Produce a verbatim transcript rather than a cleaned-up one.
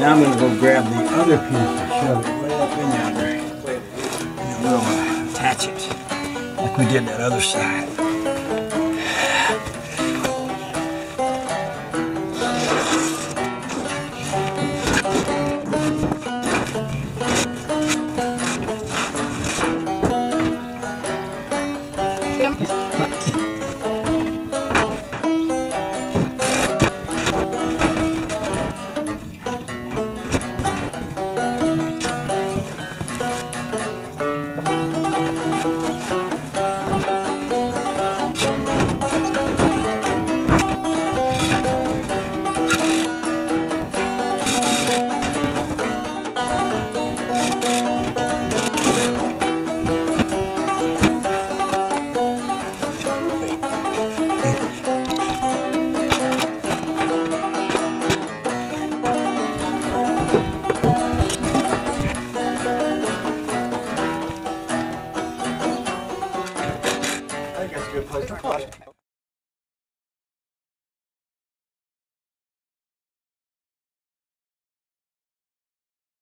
Now I'm gonna go grab the other piece and shove it way up in down there. And we'll attach it like we did that other side. Good place to put it.